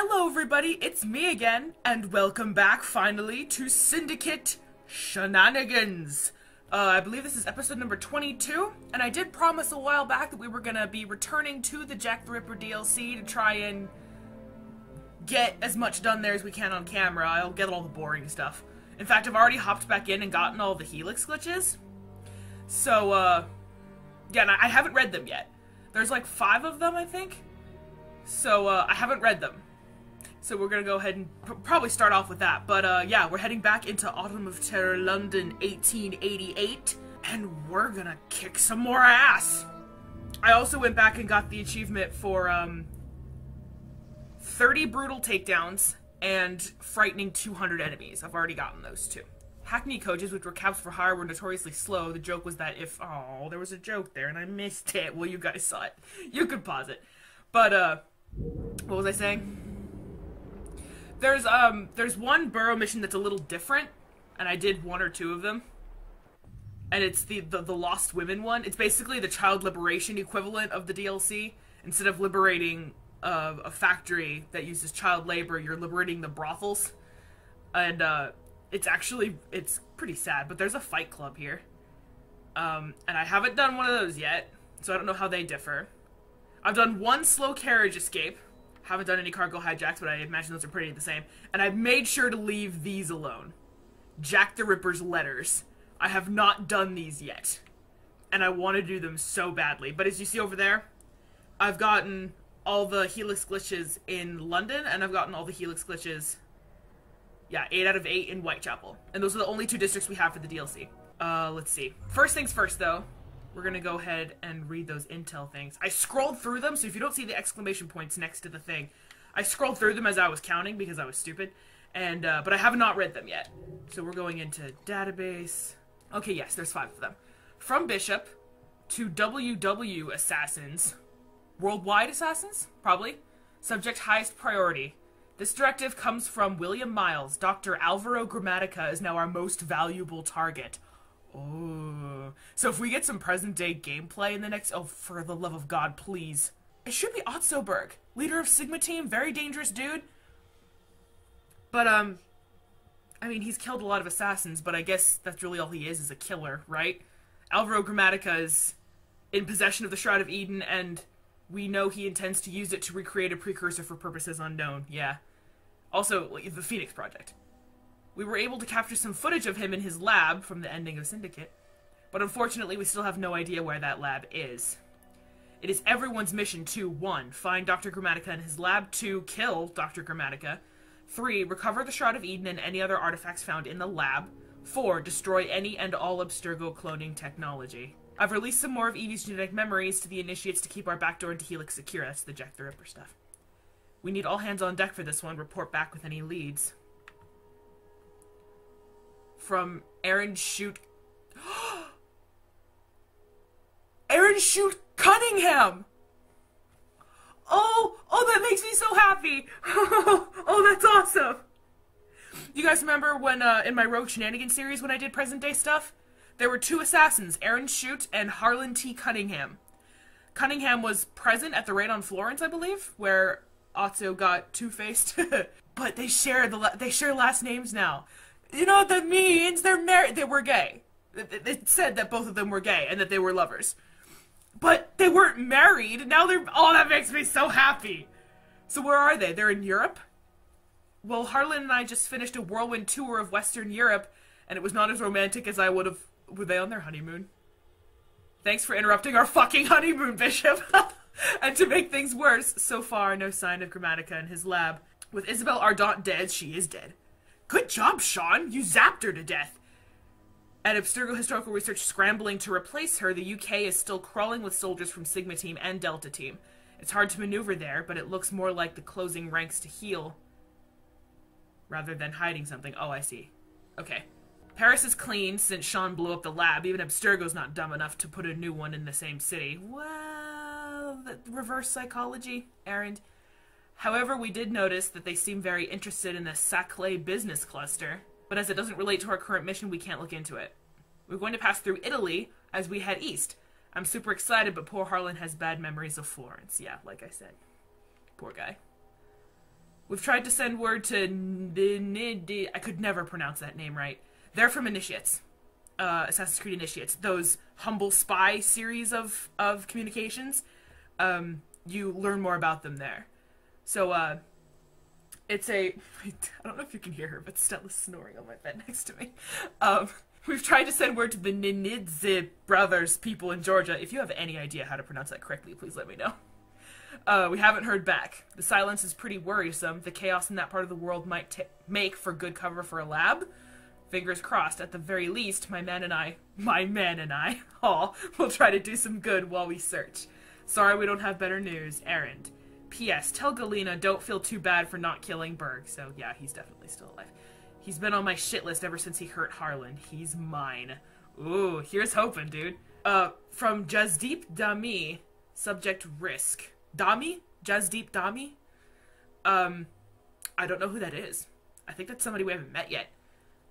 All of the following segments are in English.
Hello everybody, it's me again, and welcome back, finally, to Syndicate Shenanigans. I believe this is episode number 22, and I did promise a while back that we were gonna be returning to the Jack the Ripper DLC to try and get as much done there as we can on camera. I'll get all the boring stuff. In fact, I've already hopped back in and gotten all the Helix glitches. So, yeah, and I haven't read them yet. There's like 5 of them, I think. So, I haven't read them. So we're gonna go ahead and probably start off with that. But yeah, we're heading back into Autumn of Terror, London, 1888. And we're gonna kick some more ass! I also went back and got the achievement for 30 brutal takedowns and frightening 200 enemies. I've already gotten those too. Hackney coaches, which were cabs for hire, were notoriously slow. The joke was that if... Oh, there was a joke there and I missed it. Well, you guys saw it. You could pause it. But what was I saying? There's one burrow mission that's a little different, and I did one or two of them. And it's the Lost Women one. It's basically the child liberation equivalent of the DLC. Instead of liberating a factory that uses child labor, you're liberating the brothels. And it's pretty sad, but there's a fight club here. And I haven't done one of those yet, so I don't know how they differ. I've done one slow carriage escape. Haven't done any cargo hijacks, but I imagine those are pretty the same. And I've made sure to leave these alone. Jack the Ripper's letters. I have not done these yet. And I want to do them so badly. But as you see over there, I've gotten all the Helix glitches in London, and I've gotten all the Helix glitches, yeah, 8 out of 8 in Whitechapel. And those are the only two districts we have for the DLC. Let's see. First things first, though. We're gonna go ahead and read those intel things. I scrolled through them, so if you don't see the exclamation points next to the thing, I scrolled through them as I was counting because I was stupid, and but I have not read them yet. So we're going into database. Okay, yes, there's 5 of them. From Bishop to WW assassins, worldwide assassins, probably. Subject highest priority. This directive comes from William Miles. Dr. Alvaro Gramatica is now our most valuable target. Oh, so if we get some present-day gameplay in the next... Oh, for the love of God, please. It should be Otso Berg, leader of Sigma Team, very dangerous dude. But, I mean, he's killed a lot of assassins, but I guess that's really all he is a killer, right? Alvaro Gramatica is in possession of the Shroud of Eden, and we know he intends to use it to recreate a precursor for purposes unknown, yeah. Also, the Phoenix Project. We were able to capture some footage of him in his lab from the ending of Syndicate, but unfortunately we still have no idea where that lab is. It is everyone's mission to 1. Find Dr. Gramatica in his lab, 2. Kill Dr. Gramatica, 3. Recover the Shroud of Eden and any other artifacts found in the lab, 4. Destroy any and all Abstergo cloning technology. I've released some more of Evie's genetic memories to the Initiates to keep our backdoor into Helix secure. That's the Jack the Ripper stuff. We need all hands on deck for this one. Report back with any leads. From Aaron Shute... Aaron Shute Cunningham! Oh, that makes me so happy! Oh, that's awesome! You guys remember when, in my Rogue Shenanigans series, when I did present-day stuff? There were 2 assassins, Aaron Shute and Harlan T. Cunningham. Cunningham was present at the raid on Florence, I believe, where Otso got two-faced. But they share last names now. You know what that means? They're married. They were gay. It said that both of them were gay and that they were lovers. But they weren't married. Now they're... Oh, that makes me so happy. So where are they? They're in Europe? Well, Harlan and I just finished a whirlwind tour of Western Europe, and it was not as romantic as I would have... Were they on their honeymoon? Thanks for interrupting our fucking honeymoon, Bishop. And to make things worse, so far, no sign of Gramatica in his lab. With Isabel Ardant dead, she is dead. Good job, Shaun! You zapped her to death! At Abstergo Historical Research scrambling to replace her, the UK is still crawling with soldiers from Sigma Team and Delta Team. It's hard to maneuver there, but it looks more like the closing ranks to heal rather than hiding something. Oh, I see. Okay. Paris is clean since Shaun blew up the lab. Even Abstergo's not dumb enough to put a new one in the same city. Well, the reverse psychology errand. However, we did notice that they seem very interested in the Saclay business cluster, but as it doesn't relate to our current mission, we can't look into it. We're going to pass through Italy as we head east. I'm super excited, but poor Harlan has bad memories of Florence. Yeah, like I said. Poor guy. We've tried to send word to Ninidzi. I could never pronounce that name right. They're from Initiates. Assassin's Creed Initiates. Those humble spy series of communications. You learn more about them there. So, it's a... I don't know if you can hear her, but Stella's snoring on my bed next to me. We've tried to send word to the Ninidzi brothers people in Georgia. If you have any idea how to pronounce that correctly, please let me know. We haven't heard back. The silence is pretty worrisome. The chaos in that part of the world might make for good cover for a lab. Fingers crossed, at the very least, my man and I all will try to do some good while we search. Sorry we don't have better news. Errand. P.S. Tell Galena don't feel too bad for not killing Berg. So, yeah, he's definitely still alive. He's been on my shit list ever since he hurt Harlan. He's mine. Ooh, here's hoping, dude. From Jasdip Dhami. Subject risk. Dhami? Jasdip Dhami? I don't know who that is. I think that's somebody we haven't met yet.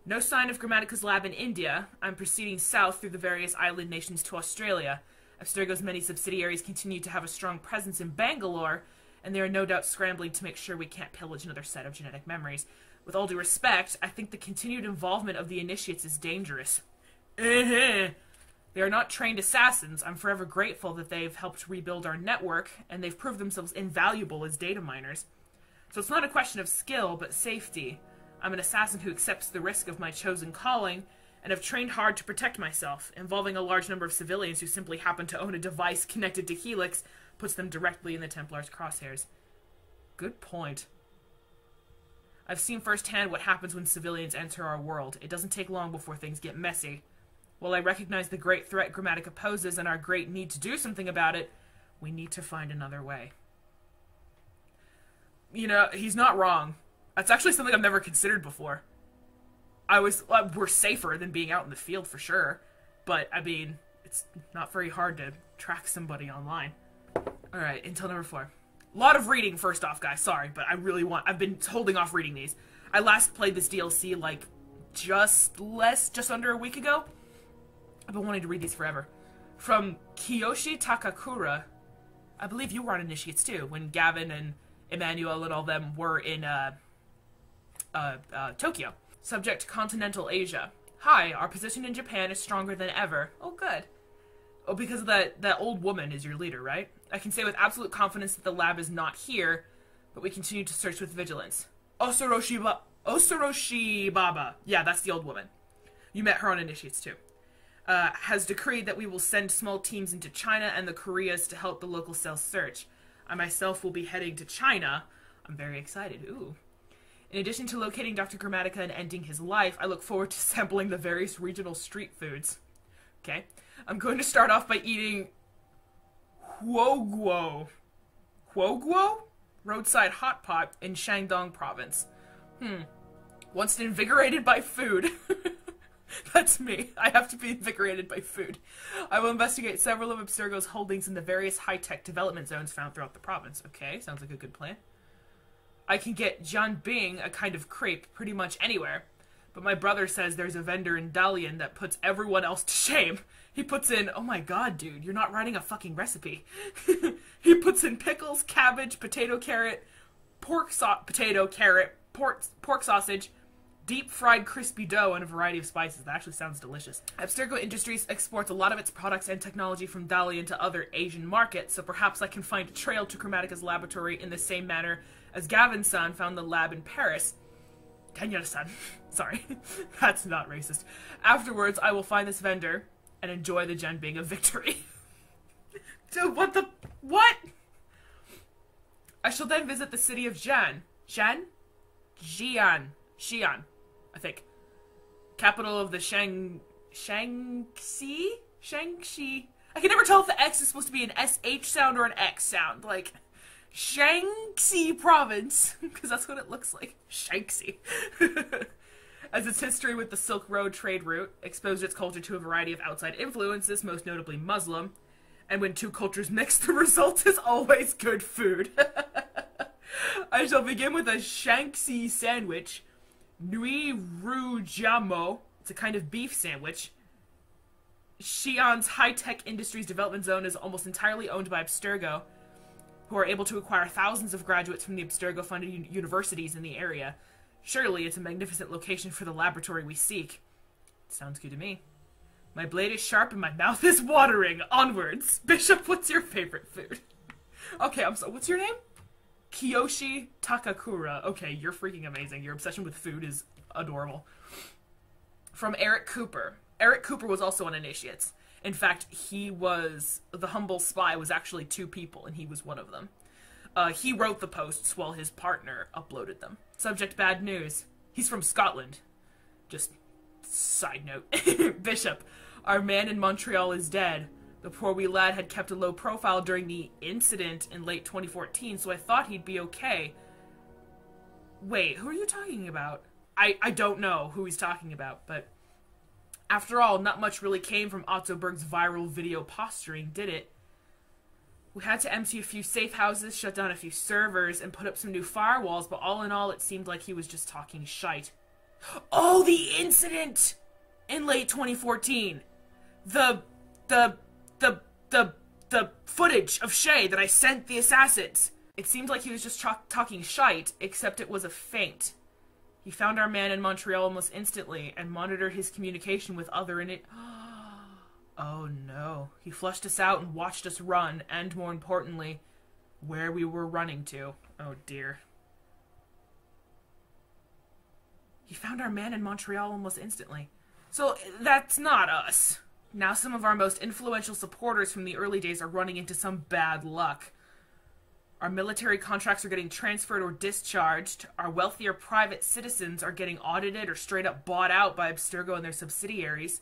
No sign of Grammatica's lab in India. I'm proceeding south through the various island nations to Australia. Abstergo's many subsidiaries continue to have a strong presence in Bangalore, and they are no doubt scrambling to make sure we can't pillage another set of genetic memories. With all due respect, I think the continued involvement of the Initiates is dangerous. They are not trained assassins. I'm forever grateful that they've helped rebuild our network, and they've proved themselves invaluable as data miners. So it's not a question of skill, but safety. I'm an assassin who accepts the risk of my chosen calling, and have trained hard to protect myself. Involving a large number of civilians who simply happen to own a device connected to Helix puts them directly in the Templar's crosshairs. Good point. I've seen firsthand what happens when civilians enter our world. It doesn't take long before things get messy. While I recognize the great threat Gramatica poses and our great need to do something about it, we need to find another way. You know, he's not wrong. That's actually something I've never considered before. We're safer than being out in the field for sure, but, I mean, it's not very hard to track somebody online. Alright, until number 4. A lot of reading, first off, guys. Sorry, but I've been holding off reading these. I last played this DLC, like, just under a week ago. I've been wanting to read these forever. From Kiyoshi Takakura. I believe you were on Initiates, too, when Gavin and Emmanuel and all them were in, Tokyo. Subject Continental Asia. Hi, our position in Japan is stronger than ever. Oh, good. Oh, because that old woman is your leader, right? I can say with absolute confidence that the lab is not here, but we continue to search with vigilance. Osoroshi Baba. Yeah, that's the old woman. You met her on Initiates, too. Has decreed that we will send small teams into China and the Koreas to help the local cells search. I myself will be heading to China. I'm very excited. Ooh. In addition to locating Dr. Gramatica and ending his life, I look forward to sampling the various regional street foods. Okay. I'm going to start off by eating huoguo. Huoguo? Roadside hot pot in Shandong province. Once invigorated by food. That's me. I have to be invigorated by food. I will investigate several of Abstergo's holdings in the various high-tech development zones found throughout the province. Okay, sounds like a good plan. I can get Jianbing, a kind of crepe, pretty much anywhere, but my brother says there's a vendor in Dalian that puts everyone else to shame. He puts in, oh my god, dude, you're not writing a fucking recipe. He puts in pickles, cabbage, pork sausage, deep-fried crispy dough, and a variety of spices. That actually sounds delicious. Abstergo Industries exports a lot of its products and technology from Dalian to other Asian markets, so perhaps I can find a trail to Chromatica's laboratory in the same manner as Gavin-san found the lab in Paris. Daniel-san. Sorry. That's not racist. Afterwards, I will find this vendor and enjoy the Jianbing of victory. Dude, what the... What? I shall then visit the city of Xi'an. Xi'an? Xi'an. Xi'an. I think. Capital of the Shaanxi? I can never tell if the X is supposed to be an SH sound or an X sound. Like, Shaanxi province. Because that's what it looks like. Shaanxi. As its history with the Silk Road trade route exposed its culture to a variety of outside influences, most notably Muslim. And when two cultures mix, the result is always good food. I shall begin with a Shaanxi sandwich. Nui Ru Jiamo. It's a kind of beef sandwich. Xi'an's high-tech industries development zone is almost entirely owned by Abstergo. who are able to acquire thousands of graduates from the Abstergo-funded universities in the area. Surely it's a magnificent location for the laboratory we seek. Sounds good to me. My blade is sharp and my mouth is watering. Onwards. Bishop, what's your favorite food? Okay, I'm so. What's your name? Kiyoshi Takakura. Okay, you're freaking amazing. Your obsession with food is adorable. From Eric Cooper. Eric Cooper was also on Initiates. In fact, he was, the humble spy was actually two people, and he was one of them. He wrote the posts while his partner uploaded them. Subject, bad news. He's from Scotland. Just side note. Bishop, our man in Montreal is dead. The poor wee lad had kept a low profile during the incident in late 2014, so I thought he'd be okay. Wait, who are you talking about? I don't know who he's talking about, but... After all, not much really came from Otso Berg's viral video posturing, did it? We had to empty a few safe houses, shut down a few servers, and put up some new firewalls, but all in all, it seemed like he was just talking shite. Oh, the incident! In late 2014. The footage of Shay that I sent the assassins. It seemed like he was just talking shite, except it was a feint. He found our man in Montreal almost instantly and monitored his communication with other in it. Oh no. He flushed us out and watched us run, and more importantly, where we were running to. Oh dear. He found our man in Montreal almost instantly. So that's not us. Now some of our most influential supporters from the early days are running into some bad luck. Our military contracts are getting transferred or discharged. Our wealthier private citizens are getting audited or straight up bought out by Abstergo and their subsidiaries.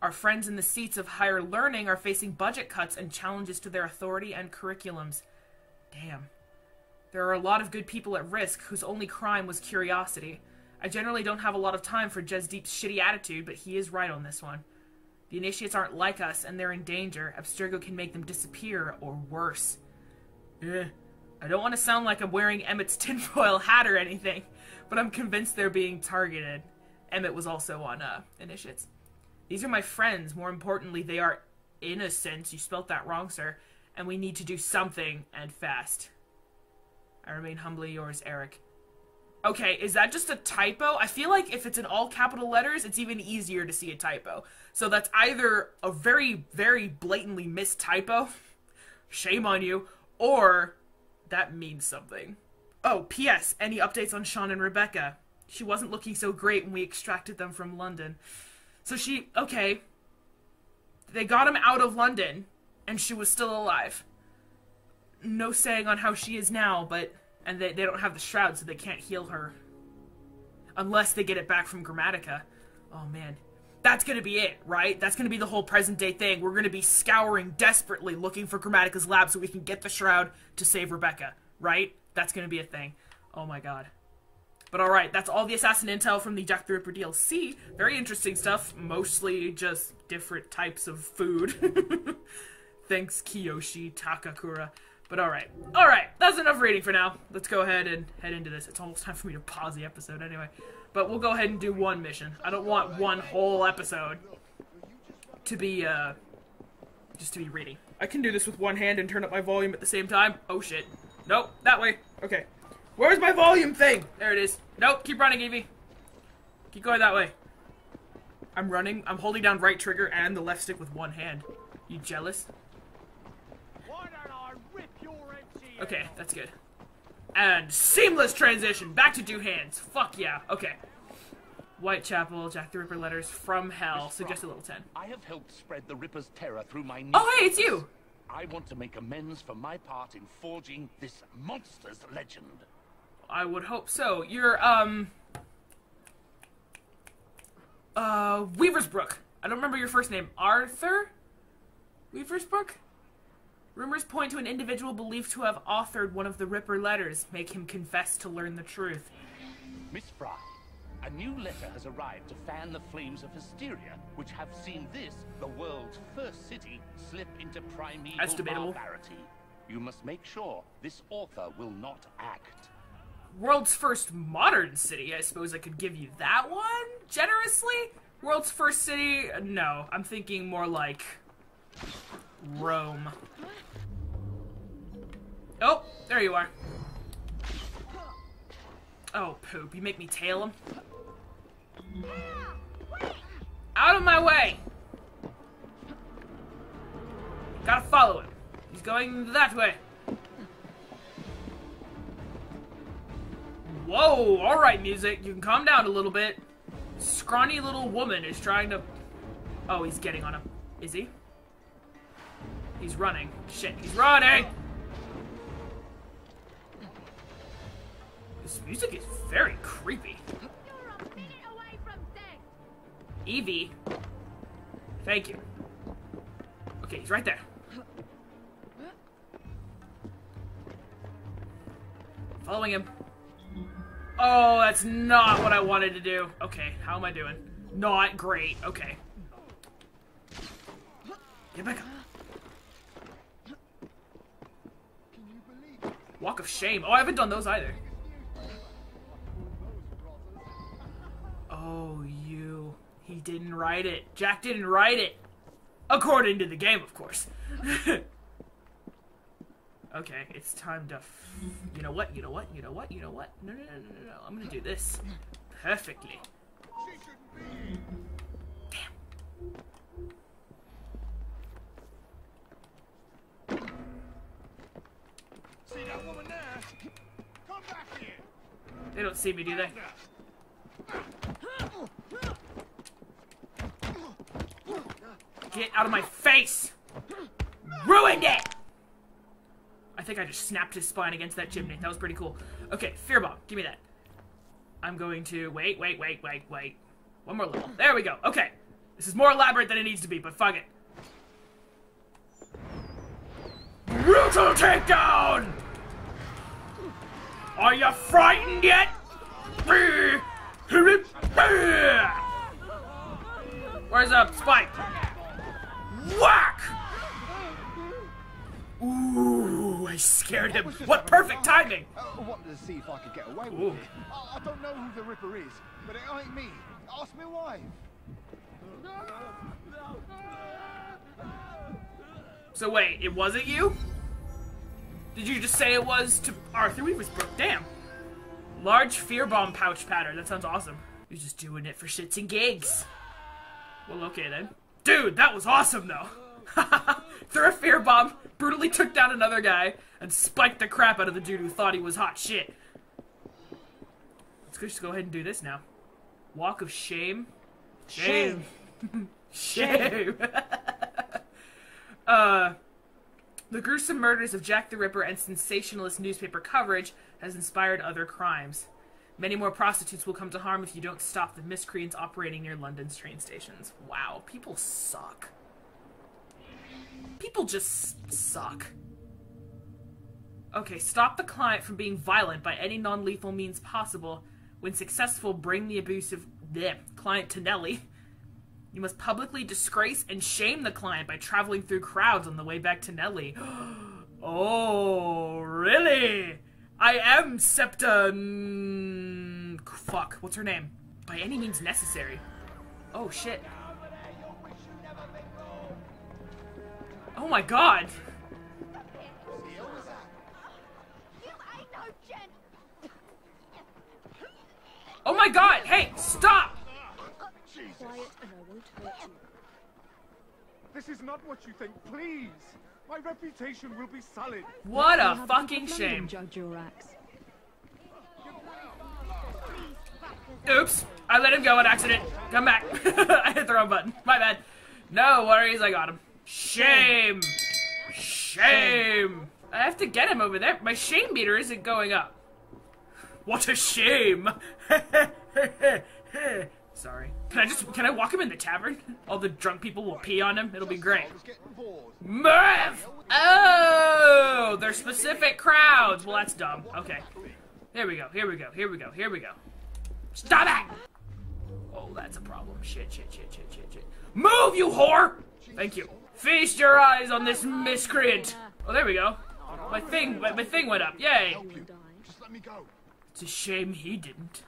Our friends in the seats of higher learning are facing budget cuts and challenges to their authority and curriculums. Damn. There are a lot of good people at risk whose only crime was curiosity. I generally don't have a lot of time for Jasdip's shitty attitude, but he is right on this one. The Initiates aren't like us, and they're in danger. Abstergo can make them disappear, or worse. I don't want to sound like I'm wearing Emmett's tinfoil hat or anything, but I'm convinced they're being targeted. Emmett was also on Initiates. These are my friends. More importantly, they are innocent. You spelt that wrong, sir. And we need to do something, and fast. I remain humbly yours, Eric. Okay, is that just a typo? I feel like if it's in all capital letters, it's even easier to see a typo. So that's either a very, very blatantly missed typo. Shame on you. Or, that means something. Oh, P.S. Any updates on Shaun and Rebecca? She wasn't looking so great when we extracted them from London. So she, okay. They got him out of London, and she was still alive. No saying on how she is now, but... And they don't have the shroud, so they can't heal her. Unless they get it back from Gramatica. Oh, man. That's gonna be it, right? That's gonna be the whole present day thing. We're gonna be scouring desperately looking for Grammatica's lab so we can get the shroud to save Rebecca, right? That's gonna be a thing. Oh my god. But alright, that's all the assassin intel from the Jack the Ripper DLC. Very interesting stuff, mostly just different types of food. Thanks, Kiyoshi Takakura. But alright. Alright, that's enough reading for now. Let's go ahead and head into this. It's almost time for me to pause the episode anyway. But we'll go ahead and do one mission. I don't want one whole episode to be, just to be reading. I can do this with one hand and turn up my volume at the same time. Oh, shit. Nope, that way. Okay. Where's my volume thing? There it is. Nope, keep running, Evie. Keep going that way. I'm running. I'm holding down right trigger and the left stick with one hand. You jealous? Okay, that's good. And seamless transition back to two hands. Fuck yeah. Okay. Whitechapel, Jack the Ripper letters from hell. Suggest a little 10. I have helped spread the Ripper's terror through my new. Oh, hey, it's you. I want to make amends for my part in forging this monster's legend. I would hope so. You're Weaversbrook. I don't remember your first name. Arthur Weaversbrook? Rumors point to an individual believed to have authored one of the Ripper letters. Make him confess to learn the truth. Miss Frye, a new letter has arrived to fan the flames of hysteria, which have seen this, the world's first city, slip into primeval barbarity. You must make sure this author will not act. World's first modern city, I suppose I could give you that one? Generously? World's first city? No, I'm thinking more like... Rome. Oh, there you are. Oh, poop. You make me tail him. Out of my way! Gotta follow him. He's going that way. Whoa, alright, music. You can calm down a little bit. Scrawny little woman is trying to... Oh, he's getting on him. Is he? He's running. Shit, he's running! This music is very creepy. You're a minute away from death. Evie. Thank you. Okay, he's right there. Following him. Oh, that's not what I wanted to do. Okay, how am I doing? Not great. Okay. Get back up. Walk of Shame. Oh, I haven't done those either. Oh, you. He didn't write it. Jack didn't write it. According to the game, of course. Okay, it's time to... you know what? You know what? You know what? You know what? No, no, no, no, no. I'm gonna do this. Perfectly. Damn. See that woman there? Come back here. They don't see me, do they? Get out of my face! Ruined it! I think I just snapped his spine against that chimney. That was pretty cool. Okay, fear bomb. Give me that. I'm going to... Wait, wait, wait, wait, wait. One more level. There we go. Okay. This is more elaborate than it needs to be, but fuck it. Brutal takedown! Are you frightened yet? Where's a spike? Whack! Ooh, I scared him. What perfect timing! I wanted to see if I could get away with it. I don't know who the Ripper is, but it ain't me. Ask me why. So wait, it wasn't you? Did you just say it was to Arthur Weaversbrook? Damn. Large fear bomb pouch pattern. That sounds awesome. You're just doing it for shits and gigs. Well, okay then. Dude, that was awesome though. Threw a fear bomb, brutally took down another guy, and spiked the crap out of the dude who thought he was hot shit. Let's just go ahead and do this now. Walk of Shame. Shame. Shame. Shame. The gruesome murders of Jack the Ripper and sensationalist newspaper coverage has inspired other crimes. Many more prostitutes will come to harm if you don't stop the miscreants operating near London's train stations. Wow, people suck. People just suck. Okay, stop the client from being violent by any non-lethal means possible. When successful, bring the abusive client to Nelly. You must publicly disgrace and shame the client by traveling through crowds on the way back to Nelly. Oh, really? I am Septa... Fuck, what's her name? By any means necessary. Oh, shit. Oh my god! Oh my god! Hey, stop! This is not what you think, please! My reputation will be sullied. What a fucking shame. Oops! I let him go on accident. Come back. I hit the wrong button. My bad. No worries, I got him. Shame! Shame! I have to get him over there. My shame meter isn't going up. What a shame! Sorry. Can I walk him in the tavern? All the drunk people will pee on him. It'll be great. Merv! Oh! They're specific crowds. Well, that's dumb. Okay. Here we go. Here we go. Here we go. Here we go. Stop it! Oh, that's a problem. Shit, shit, shit, shit, shit, shit. Move, you whore! Thank you. Feast your eyes on this miscreant! Oh, there we go. My thing went up. Yay! It's a shame he didn't.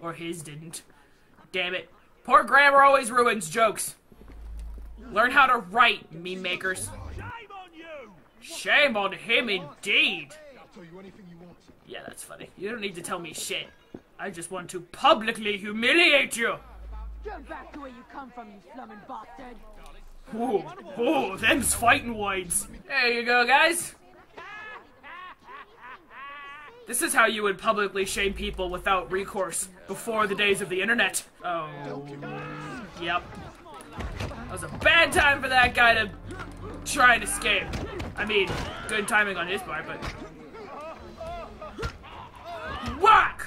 Or his didn't. Damn it. Poor grammar always ruins jokes. Learn how to write, meme makers. Shame on him indeed! I'll tell you anything you want. Yeah, that's funny. You don't need to tell me shit. I just want to publicly humiliate you! Get back to where you come from, you slumming bastard! Ooh, ooh, them's fighting words. There you go, guys! This is how you would publicly shame people without recourse before the days of the internet. Oh, yep. That was a bad time for that guy to try and escape. I mean, good timing on his part, but... Whack!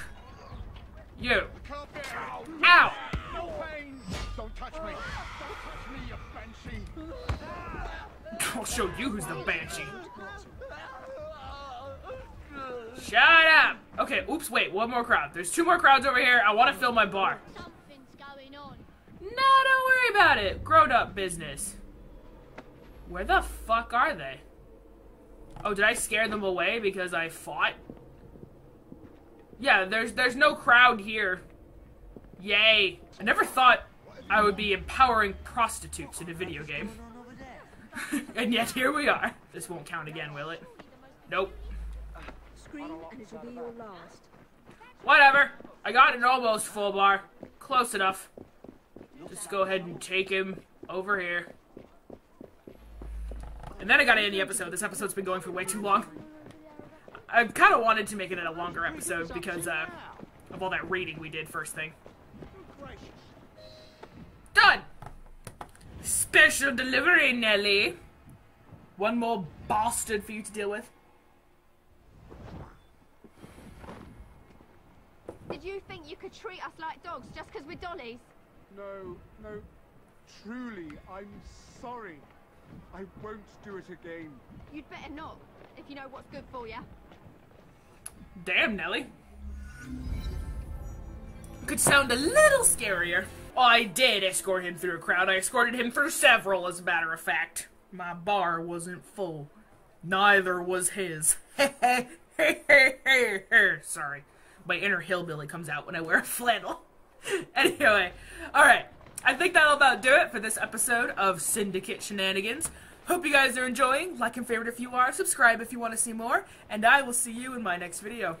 You. Ow! Don't touch me. Don't touch me, I'll show you who's the banshee. Shut up! Okay, oops, wait, one more crowd. There's two more crowds over here. I want to fill my bar. Something's going on. No, don't worry about it. Grown-up business. Where the fuck are they? Oh, did I scare them away because I fought? Yeah, there's no crowd here. Yay. I never thought I would be empowering prostitutes in a video game. And yet, here we are. This won't count again, will it? Nope. And it'll be your last. Whatever. I got an almost full bar. Close enough. Just go ahead and take him over here. And then I gotta end the episode. This episode's been going for way too long. I've kind of wanted to make it a longer episode because of all that reading we did first thing. Done! Special delivery, Nelly! One more bastard for you to deal with. Did you think you could treat us like dogs just because we're dollies? No, no, truly, I'm sorry. I won't do it again. You'd better not, if you know what's good for you. Damn, Nelly. Could sound a little scarier. Oh, I did escort him through a crowd. I escorted him through several, as a matter of fact. My bar wasn't full. Neither was his. Sorry. My inner hillbilly comes out when I wear a flannel. Anyway, alright. I think that'll about do it for this episode of Syndicate Shenanigans. Hope you guys are enjoying. Like and favorite if you are. Subscribe if you want to see more. And I will see you in my next video.